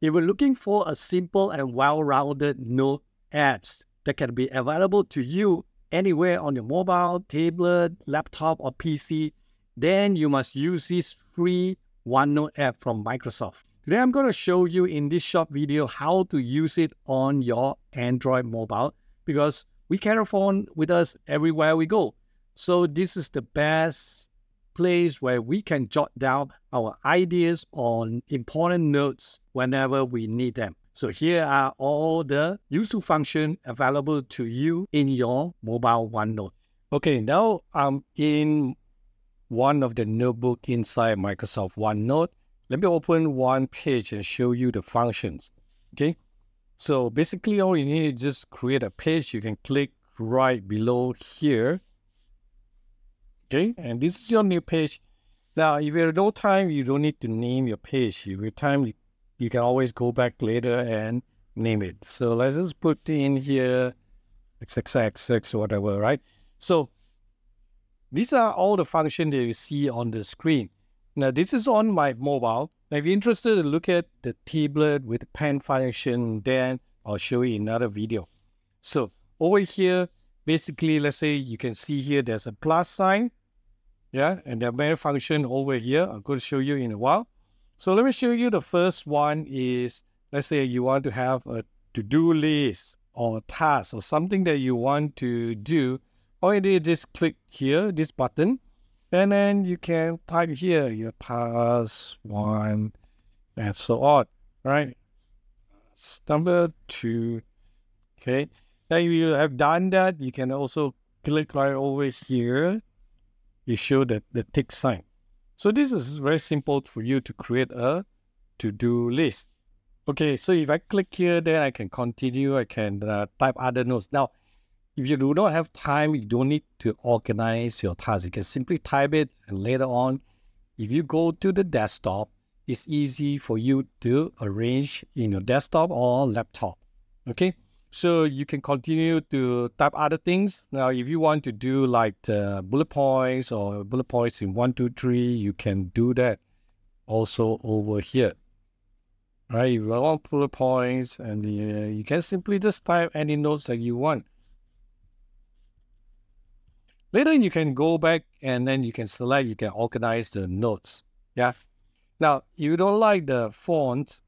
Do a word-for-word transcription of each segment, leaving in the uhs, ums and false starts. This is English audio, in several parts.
If you're looking for a simple and well-rounded note apps that can be available to you anywhere on your mobile, tablet, laptop, or P C, then you must use this free OneNote app from Microsoft. Today, I'm going to show you in this short video how to use it on your Android mobile, because we carry a phone with us everywhere we go. So this is the best place where we can jot down our ideas on important notes whenever we need them. So here are all the useful functions available to you in your mobile OneNote. Okay, now I'm in one of the notebook inside Microsoft OneNote. Let me open one page and show you the functions. Okay, so basically all you need is just create a page. You can click right below here. Okay, and this is your new page. Now, if you have no time, you don't need to name your page. If you have time, you can always go back later and name it. So let's just put in here X X X X or whatever, right? So these are all the functions that you see on the screen. Now, this is on my mobile. Now, if you're interested to look at the tablet with the pen function, then I'll show you another video. So over here, basically, let's say you can see here, there's a plus sign. Yeah, and the main function over here, I'm going to show you in a while. So let me show you the first one is, let's say you want to have a to-do list or a task or something that you want to do. All you do is just click here, this button, and then you can type here your task one and so on, right? Number two, okay. Now if you have done that, you can also click right over here. You show that the tick sign. So this is very simple for you to create a to-do list. Okay, so if I click here, then I can continue. I can uh, type other notes. Now, if you do not have time, you don't need to organize your tasks. You can simply type it, and later on, if you go to the desktop, it's easy for you to arrange in your desktop or laptop. Okay, so you can continue to type other things. Now, if you want to do like the bullet points or bullet points in one, two, three, you can do that also over here. All right, if you want bullet points, and uh, you can simply just type any notes that you want. Later, you can go back and then you can select, you can organize the notes. Yeah. Now, if you don't like the font,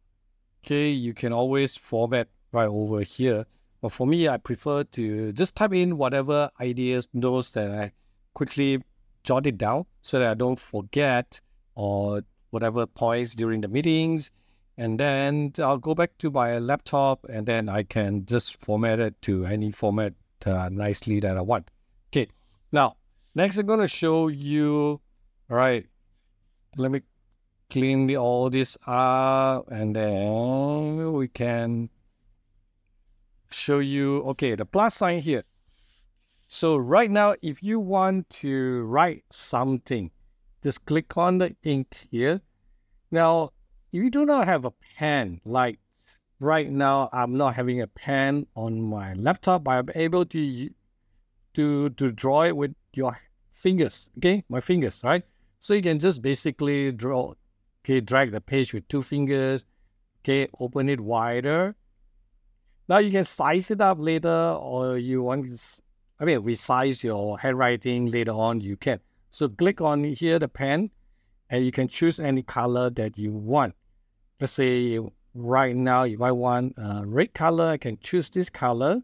okay, you can always format right over here. But for me, I prefer to just type in whatever ideas, notes that I quickly jot it down so that I don't forget or whatever points during the meetings. And then I'll go back to my laptop and then I can just format it to any format uh, nicely that I want. Okay. Now, next I'm going to show you, all right, let me clean the, all this up and then we can show you, okay, the plus sign here. So right now, if you want to write something, just click on the ink here. Now, if you do not have a pen, like right now, I'm not having a pen on my laptop, but I'm able to To, to draw it with your fingers, okay, my fingers, right? So you can just basically draw, okay, drag the page with two fingers, okay, open it wider. Now you can size it up later, or you want to, I mean, resize your handwriting later on, you can. So click on here, the pen, and you can choose any color that you want. Let's say right now, if I want a red color, I can choose this color,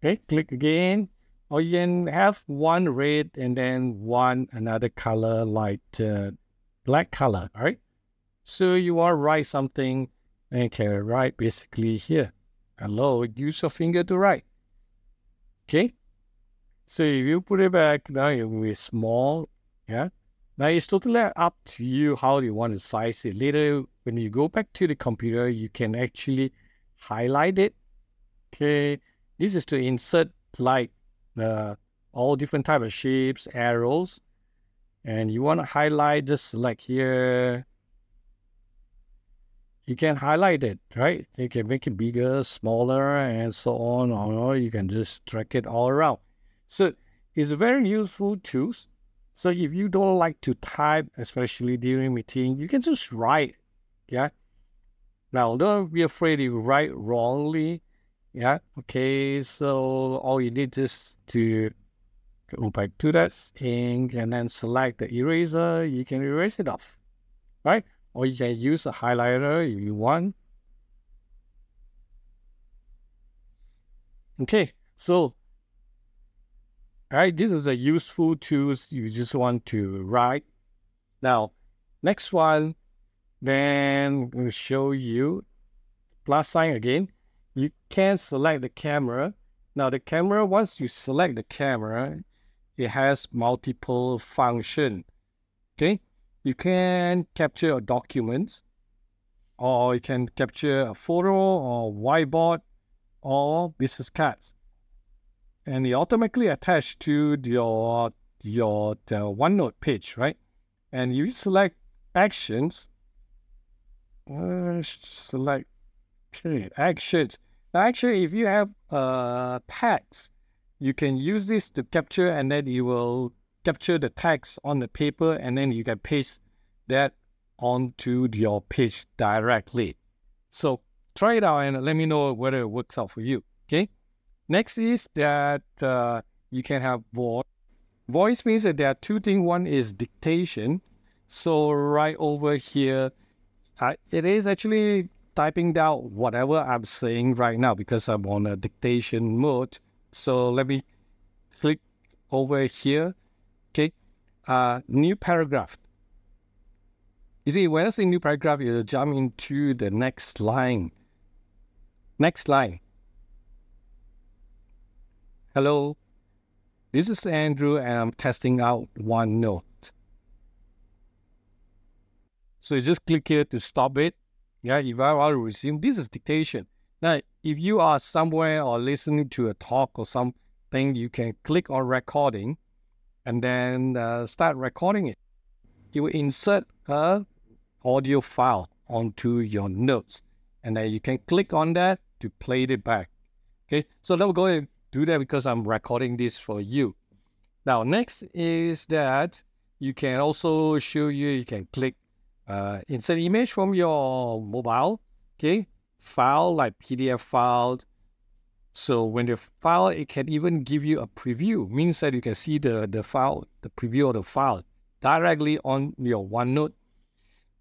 okay, click again. Or you can have one red and then one another color like uh, black color, all right? So you want to write something and you can write basically here. Hello, use your finger to write. Okay? So if you put it back, now it will be small, yeah? Now it's totally up to you how you want to size it. Later, when you go back to the computer, you can actually highlight it, okay? This is to insert like Uh, all different type of shapes, arrows, and you want to highlight, just select here. You can highlight it, right? You can make it bigger, smaller, and so on, or you can just drag it all around. So it's a very useful tool. So if you don't like to type, especially during meeting, you can just write, yeah? Now, don't be afraid if you write wrongly. Yeah. Okay. So all you need is to go back to that ink and then select the eraser. You can erase it off, right? Or you can use a highlighter if you want. Okay. So, all right, this is a useful tool you just want to write. Now, next one, then we'll show you plus sign again. You can select the camera. Now the camera, once you select the camera, it has multiple functions. Okay, you can capture a document, or you can capture a photo or whiteboard or business cards. And it automatically attached to your, your the OneNote page, right? And you select actions, uh, select okay, actions. Now, actually, if you have uh, tags, you can use this to capture, and then you will capture the tags on the paper, and then you can paste that onto your page directly. So try it out and let me know whether it works out for you, okay? Next is that uh, you can have voice. Voice means that there are two things. One is dictation. So right over here, uh, it is actually typing down whatever I'm saying right now because I'm on a dictation mode. So let me click over here. Okay, uh, new paragraph. You see, when I say new paragraph, you'll jump into the next line. Next line. Hello, this is Andrew and I'm testing out OneNote. So you just click here to stop it. Yeah, if I want to resume, this is dictation. Now, if you are somewhere or listening to a talk or something, you can click on recording and then uh, start recording it. You will insert an audio file onto your notes and then you can click on that to play it back. Okay, so now go ahead. Do that because I'm recording this for you. Now, next is that you can also show you, you can click uh, insert image from your mobile, okay? File, like P D F file. So when the file, it can even give you a preview, means that you can see the, the file, the preview of the file directly on your OneNote.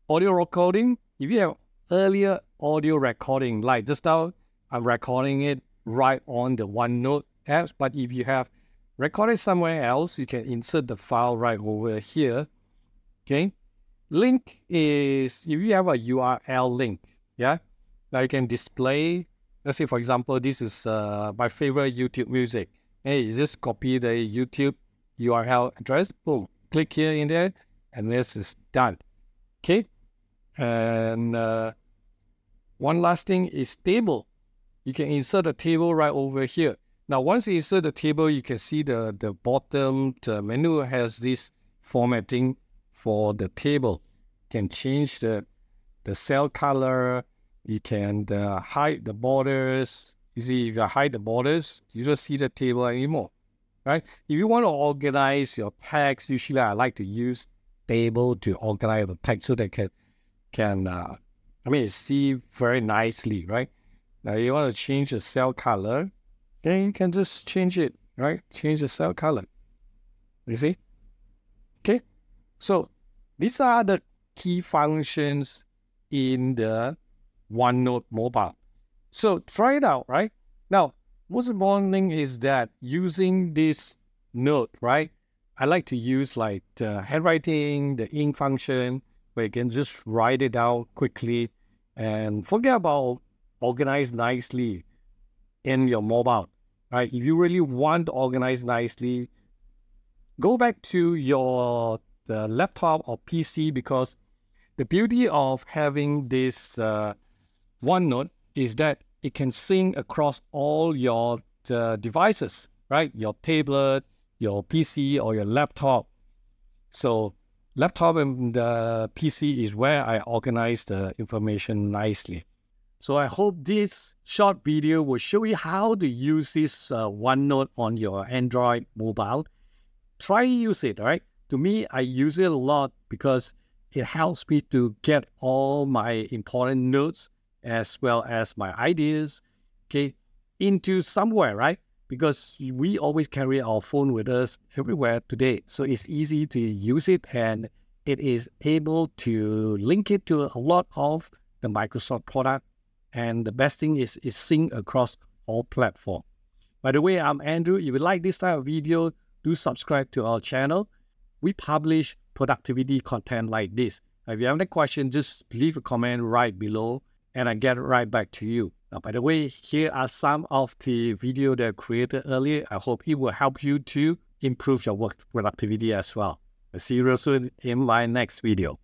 Audio recording, if you have earlier audio recording, like just now, I'm recording it right on the OneNote app, but if you have recorded somewhere else, you can insert the file right over here. Okay, link is if you have a U R L link, yeah. Now you can display. Let's say, for example, this is uh, my favorite YouTube music. Hey, you just copy the YouTube U R L address. Boom, click here in there, and this is done. Okay, and uh, one last thing is table. You can insert a table right over here. Now, once you insert the table, you can see the, the bottom the menu has this formatting for the table. You can change the, the cell color. You can uh, hide the borders. You see, if you hide the borders, you don't see the table anymore, right? If you want to organize your text, usually I like to use table to organize the text so they can, can uh, I mean, see very nicely, right? Now you want to change the cell color, then you can just change it, right? Change the cell color. You see? Okay. So these are the key functions in the OneNote mobile. So try it out, right? Now, most important thing is that using this note, right? I like to use like the handwriting, the ink function, where you can just write it out quickly and forget about organize nicely in your mobile, right? If you really want to organize nicely, go back to your the laptop or P C, because the beauty of having this uh, OneNote is that it can sync across all your uh, devices, right? Your tablet, your P C, or your laptop. So laptop and the P C is where I organize the information nicely. So I hope this short video will show you how to use this uh, OneNote on your Android mobile. Try use it, right? To me, I use it a lot because it helps me to get all my important notes as well as my ideas, okay, into somewhere, right? Because we always carry our phone with us everywhere today. So it's easy to use it, and it is able to link it to a lot of the Microsoft product. And the best thing is it's synced across all platforms. By the way, I'm Andrew. If you like this type of video, do subscribe to our channel. We publish productivity content like this. If you have any question, just leave a comment right below and I get right back to you. Now, by the way, here are some of the videos that I created earlier. I hope it will help you to improve your work productivity as well. I'll see you real soon in my next video.